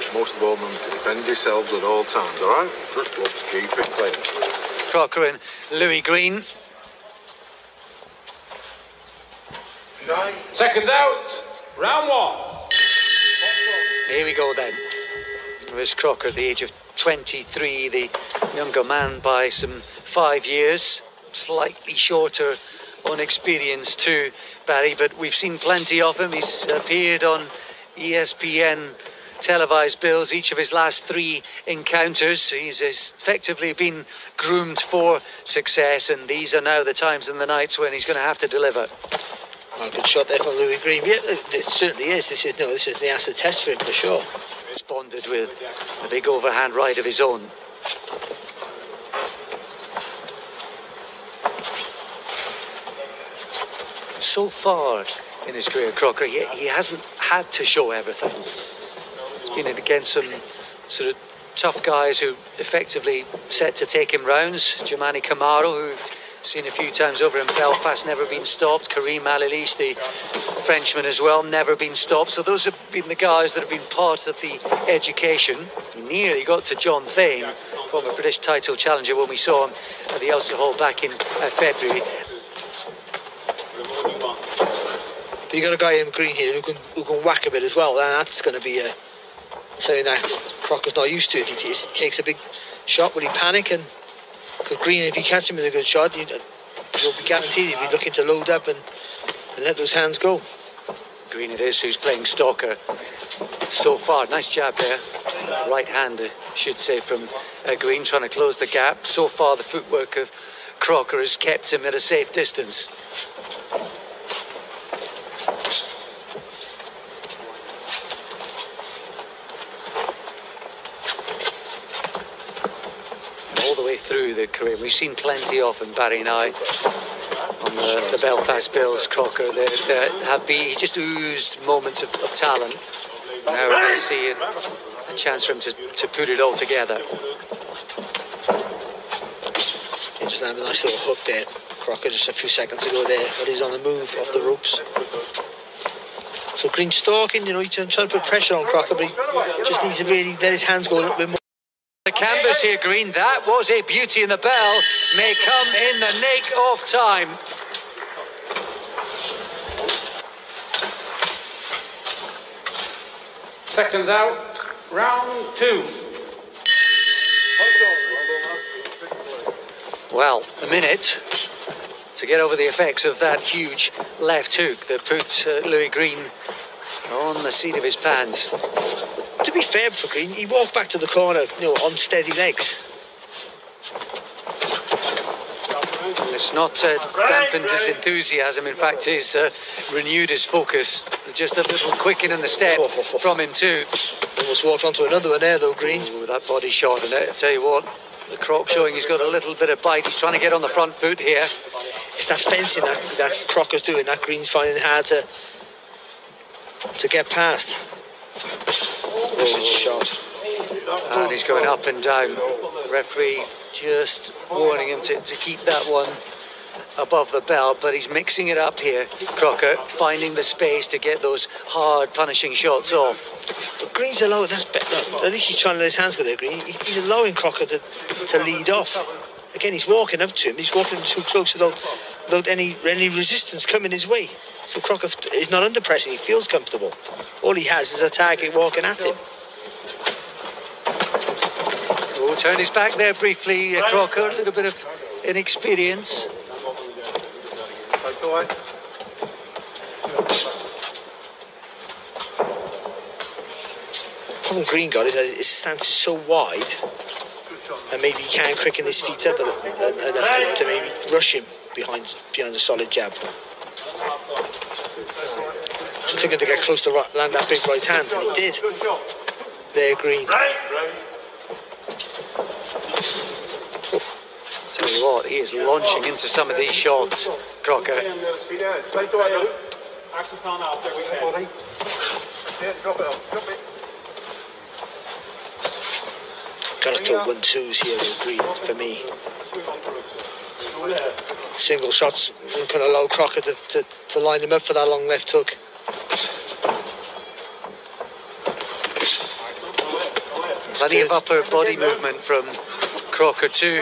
try most of all them to defend yourselves at all times, all right? Just look, keep it clean. Crocker and Louis Green. Nine. Seconds out. Round one. Here we go then. Lewis Crocker at the age of 23, the younger man by some 5 years, slightly shorter on experience too, Barry, but we've seen plenty of him. He's appeared on ESPN televised bills each of his last 3 encounters. He's effectively been groomed for success, and these are now the times and the nights when he's going to have to deliver. Oh, good shot there from Louis Green. Yeah, it certainly is. This is the acid test for him for sure. Responded with a big overhand right of his own. So far in his career, Crocker, he hasn't had to show everything. He's been against some sort of tough guys who effectively set to take him rounds. Germani Camaro, who we've seen a few times over in Belfast, never been stopped. Kareem Alilish, the Frenchman as well, never been stopped. So those have been the guys that have been part of the education. He nearly got to John Vane, former British title challenger, when we saw him at the Elster Hall back in February. You've got a guy in Green here who can whack a bit as well, and that's going to be something that Crocker's not used to. If he takes a big shot, will he panic? And for Green, if he catches him with a good shot, you'll be guaranteed he'll be looking to load up and let those hands go. Green it is who's playing stalker so far. Nice jab there, right-hander, should say, from Green, trying to close the gap. So far, the footwork of Crocker has kept him at a safe distance. Through the career, we've seen plenty of them, Barry and I, on the Belfast Bills. Crocker, there have been, he just oozed moments of talent. Now I see a chance for him to put it all together. Interesting, having a nice little hook there, Crocker, just a few seconds ago there, but he's on the move off the ropes. So Green stalking, he's trying to put pressure on Crocker, but he just needs to really let his hands go a little bit more. The canvas here, Green. That was a beauty, and the bell may come in the nick of time. Seconds out, round 2. Well, a minute to get over the effects of that huge left hook that put Louis Green on the seat of his pants. To be fair for Green, he walked back to the corner, on steady legs. It's not dampened his enthusiasm. In fact, he's renewed his focus. Just a little quicken in the step from him too. Almost walked onto another one there, though, Green. Ooh, that body shot, and I tell you what, the Croc showing he's got a little bit of bite. He's trying to get on the front foot here. It's that fencing that Crocker's doing. That Green's finding hard to get past. Shot. And he's going up and down. The referee just warning him to keep that one above the belt, but he's mixing it up here, Crocker, finding the space to get those hard punishing shots off. But Green's allowing, that's better. At least he's trying to let his hands go there, Green. He's allowing Crocker to lead off. Again, he's walking up to him. He's walking too close without any resistance coming his way. So Crocker is not under pressure. He feels comfortable. All he has is a target walking at him. We'll turn his back there briefly, Crocker. A little bit of inexperience. The problem Green got is that his stance is so wide, and maybe he can quicken his feet up enough to maybe rush him behind a solid jab. Just looking to get close to land that big right hand, and he did. There, Green. Tell you what, he is launching into some of these shots, Crocker. Gotta throw 1-2s here with Green for me. Single shots can allow Crocker to line him up for that long left hook. Plenty of upper body movement from Crocker too.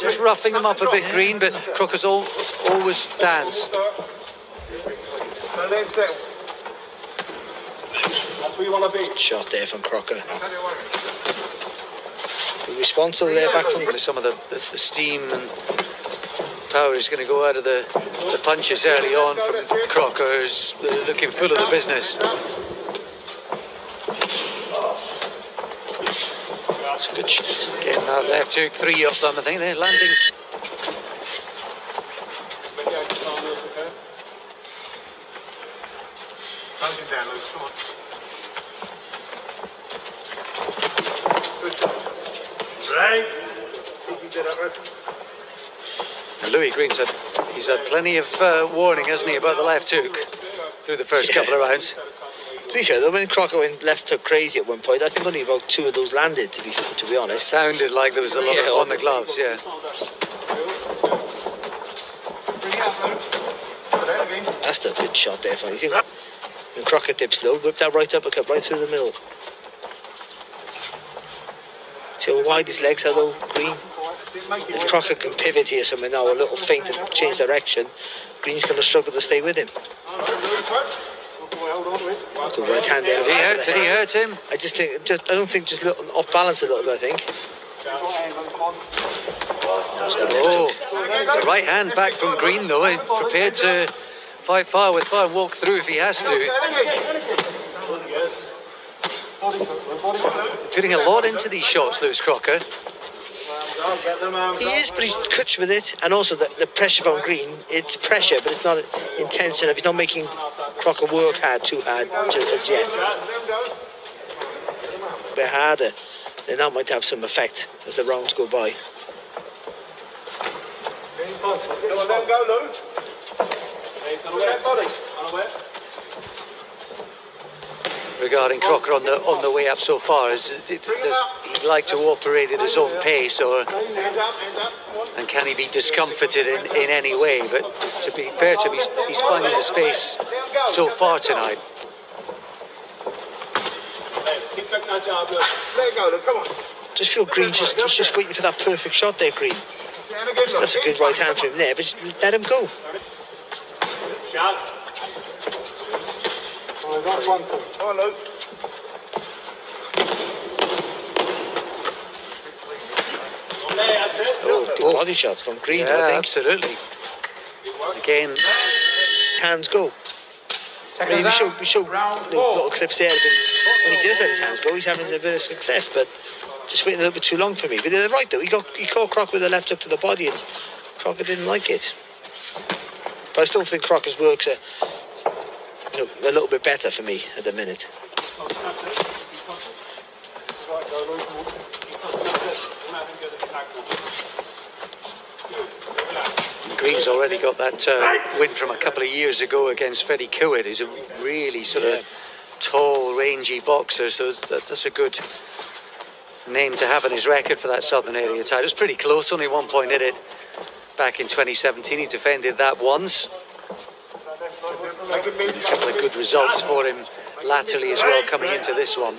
Just roughing him up a bit, Green, but Crocker's always stands. Shot there from Crocker. The responsible there back from some of the steam and power is going to go out of the punches early on from Crocker, who's looking full of the business. That's a good shot. Getting out there, two, three of them, I think they're landing. Now, Louis Green said he's had plenty of warning, hasn't he, about the left hook through the first couple of rounds. Pretty sure though, when Crocker went left hook crazy at one point, I think only about two of those landed, to be honest. It sounded like there was a lot on the gloves, yeah. That's a good shot there, funny thing. And Crocker dips low, whipped that right uppercut right through the middle. See how wide his legs are though, Green? If Crocker can pivot here somewhere now, a little feint and change direction, Green's going to struggle to stay with him. Good right hand there. Did he hurt him? I don't think, just off balance a little bit, I think. It's a right hand back from Green though, he's prepared to fight fire with fire and walk through if he has to. Putting a lot into these shots, Lewis Crocker. He is, but he's clutch with it, and also the pressure from Green, it's pressure, but it's not intense enough. He's not making Crocker work too hard yet. A bit harder, then that might have some effect as the rounds go by. Regarding Crocker on the way up so far, he'd like to operate at his own pace, and can he be discomforted in any way? But to be fair to him, he's finding the space so far tonight. Just feel Green, just waiting for that perfect shot there, Green. That's a good right hand from him there, but just let him go. Oh, good body shots from Green, yeah, I think. Absolutely. Again, hands go. I mean, we show little clips there. When he does let his hands go, he's having a bit of success, but just waiting a little bit too long for me. But they're right, though. He caught Crocker with the left up to the body, and Crocker didn't like it. But I still think Crocker's works are a little bit better for me at the minute. Green's already got that win from a couple of years ago against Freddie Kewit. He's a really sort of tall, rangy boxer, so that's a good name to have on his record for that Southern area title. It was pretty close, only one point in it. Back in 2017, he defended that once. A couple of good results for him laterally as well, coming into this one.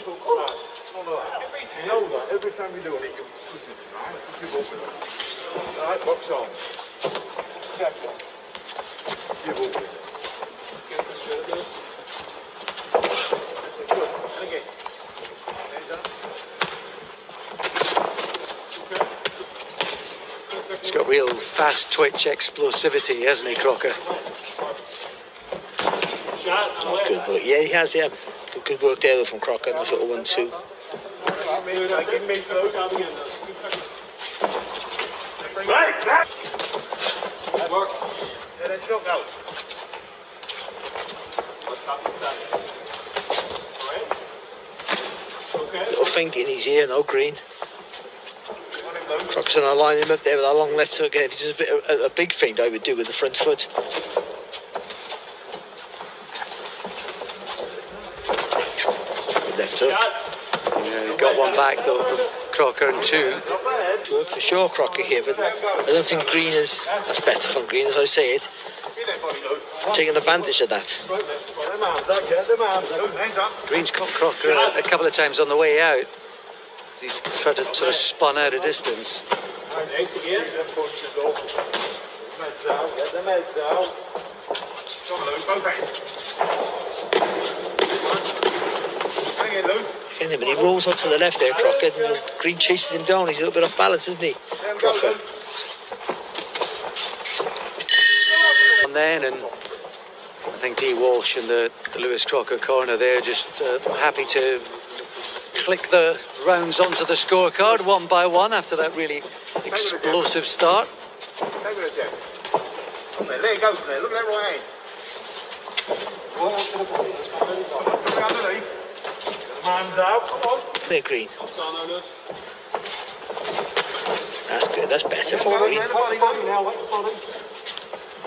He's got real fast twitch explosivity, hasn't he, Crocker? Good work. Yeah, he has, yeah. Good work there, though, from Crocker. Nice little 1-2. Little feint in his ear, no, Green. Crocker's going to line him up there with that long left hook. If it's a big feint, I would do with the front foot. Left hook. Yeah, he got one back though from Crocker and two. Good for sure, Crocker here, but I don't think Green is. That's better from Green, as I say it. Taking advantage of that. Get them arms up. Green's caught Crocker a couple of times on the way out. He's tried to sort of spun out of distance. Hang in, but he rolls onto the left there, Crocker. And Green chases him down. He's a little bit off balance, isn't he, Crocker? And then, and I think D. Walsh in the Lewis Crocker corner there, just happy to click the rounds onto the scorecard one by one after that really explosive start. There it goes from there. Look at that right hand. There, Green. That's good. That's better for Green.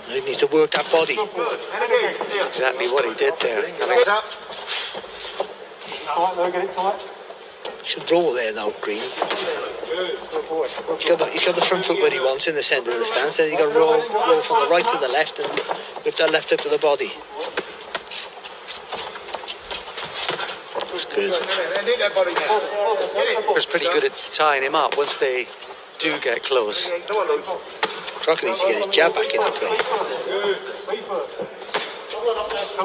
He needs to work that body. Exactly what he did there. Should roll there now, Green. He's got the front foot where he wants in the centre of the stance. Then he's got to roll from the right to the left and lift that left up to the body. That's good. He was pretty good at tying him up once they do get close. Crocker needs to get his jab back in the play. Come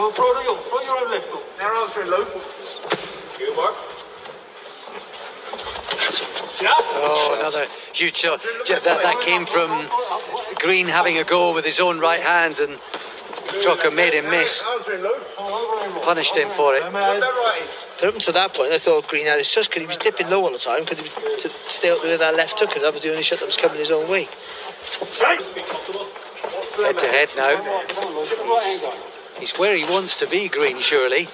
on, put your own left foot. Narrow through loop. Oh, another huge shot. That came from Green having a go with his own right hand, and Crocker made him miss. Punished him for it. But up until that point, I thought Green had his sus because he was dipping low all the time, because he was to stay up there with that left hook, because that was the only shot that was coming his own way. Head to head now. He's where he wants to be, Green, surely.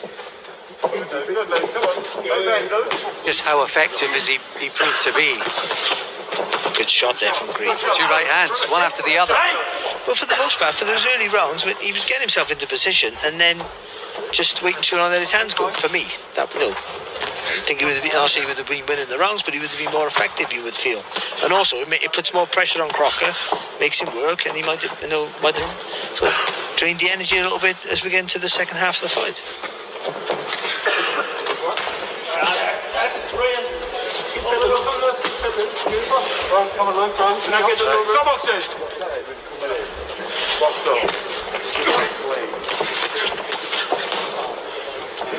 Just how effective is he proved to be. Good shot there from Green. Two right hands, one after the other. But for the most part, for those early rounds, he was getting himself into position and then just waiting too long and let his hands go. For me, that, you know, I think he would have been, obviously he would have been winning the rounds, but he would have been more effective, you would feel. And also, it puts more pressure on Crocker, makes him work, and he might have, sort of drained the energy a little bit as we get into the second half of the fight.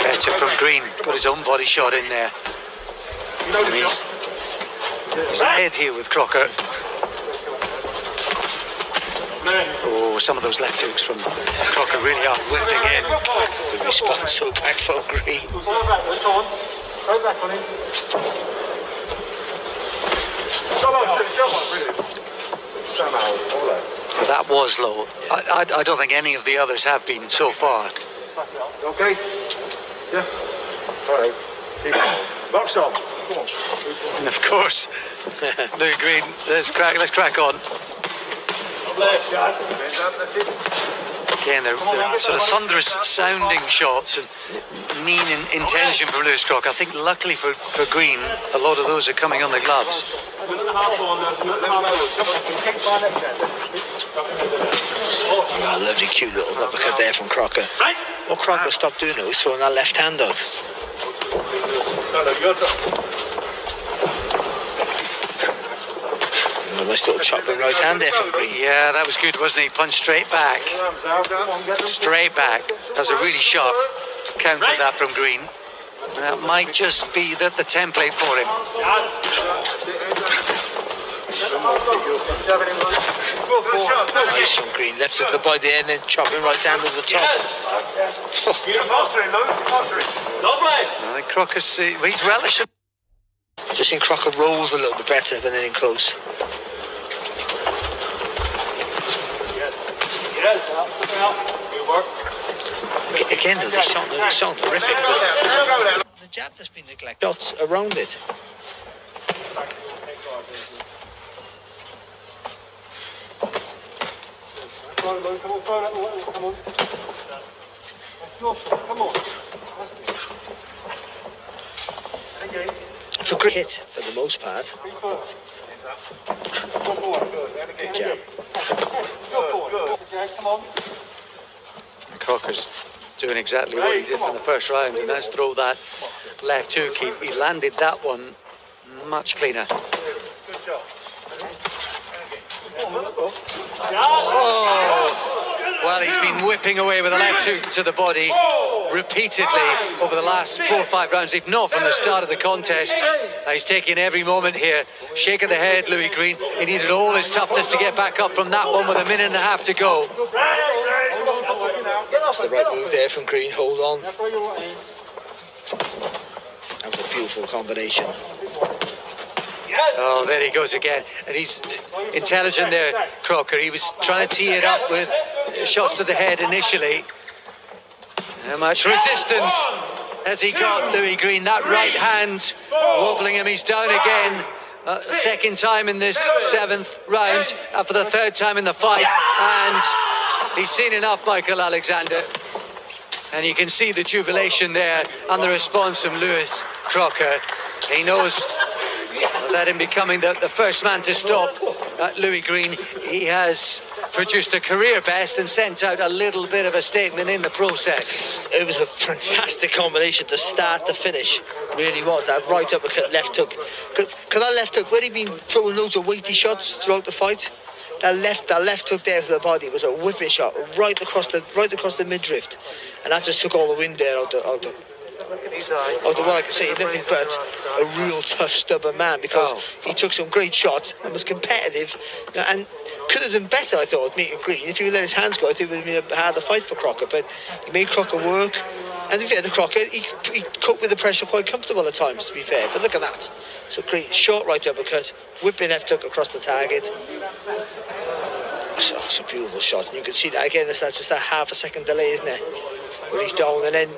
Better from Green. Got his own body shot in there. He's ahead here with Crocker. Oh, some of those left hooks from Crocker really are whipping in. Good response so back from Green. Well, that was low. I don't think any of the others have been so far. Okay. Yeah. All right. Box on. Come on. And of course, Louis Green. Let's crack on. Again, they're sort of thunderous sounding shots and mean intention from Lewis Crocker. I think luckily for Green, a lot of those are coming on the gloves. Oh, lovely cute little uppercut there from Crocker. What Crocker stopped doing though was throwing that left hand out. Nice little chopping right hand there from Green. Yeah, that was good, wasn't he? Punched straight back. Straight back. That was a really sharp counter that from Green. And that might just be the template for him. Nice from Green. Left to the body and then chopping right down to the top. I think Crocker's he's relishing. Just seen Crocker rolls a little bit better than in close. Again, they sound horrific, but the jab has been neglected. Dots around it. For great hit, for the most part. Good jab. Crocker's doing exactly what he did from the first round, and that's throw that left two keep. He landed that one much cleaner. Oh, well, he's been whipping away with a left two to the body repeatedly over the last 4 or 5 rounds, if not from the start of the contest. He's taking every moment here, shaking the head, Louis Green. He needed all his toughness to get back up from that one with 1.5 minutes to go. That's the right move there from Green, hold on. That was a beautiful combination. Oh, there he goes again. And he's intelligent there, Crocker. He was trying to tee it up with shots to the head initially. How much resistance has he got, Louis Green? That right hand wobbling him. He's down again. Second time in this 7th round. For the 3rd time in the fight. And he's seen enough, Michael Alexander. And you can see the jubilation there and the response from Lewis Crocker. He knows that in becoming the first man to stop Louis Green, he has produced a career best and sent out a little bit of a statement in the process. It was a fantastic combination to start to finish, really was. That right uppercut, left hook. Because that left hook, where he'd been throwing loads of weighty shots throughout the fight, that left hook there to the body was a whipping shot right across the midriff, and that just took all the wind there out of what I can say, nothing but a real tough, stubborn man, because he took some great shots and was competitive and could have done better, I thought, meeting Green. If he would let his hands go, I think it would have been a harder fight for Crocker, but he made Crocker work. And if he had the Crocker, he coped with the pressure quite comfortable at times, to be fair. But look at that. So Green, short right uppercut, whipping left hook across the target. That's a beautiful shot. And you can see that again, that's just that half a second delay, isn't it? Where he's down and then...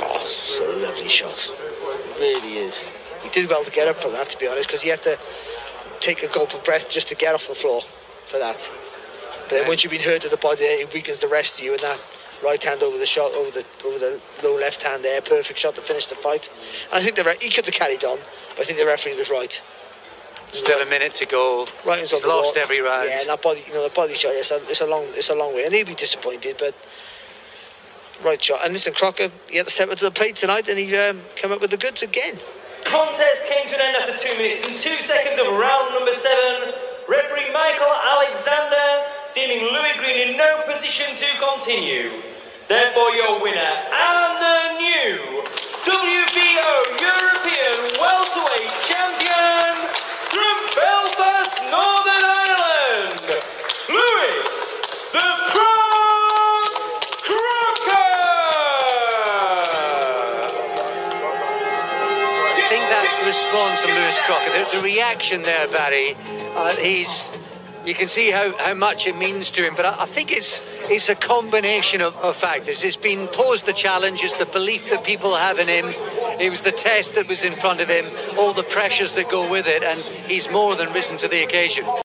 Oh, it's a lovely shot. It really is. He did well to get up for that, to be honest, because he had to take a gulp of breath just to get off the floor for that. But then once you've been hurt to the body, it weakens the rest of you, and that right hand over the shot, over the low left hand there, perfect shot to finish the fight. And I think he could have carried on, but I think the referee was right. Still a minute to go. Right, he's lost every round. Yeah, and that body, the body shot. Yes, it's a long way, and he'd be disappointed, but. Right shot. And listen, Crocker, he had to step up to the plate tonight, and he came up with the goods again. Contest came to an end after 2 minutes and 2 seconds of round number 7. Referee Michael Alexander deeming Louis Green in no position to continue. Therefore, your winner and the new WBO European welterweight champion from Belfast, Northern Ireland, Lewis the Pro. Response from Lewis Crocker, the reaction there, Barry, you can see how much it means to him, but I think it's a combination of factors. It's been posed the challenge, it's the belief that people have in him, it was the test that was in front of him, all the pressures that go with it, and he's more than risen to the occasion.